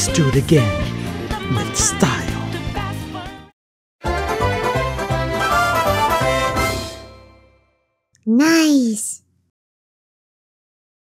Let's do it again with style. Nice.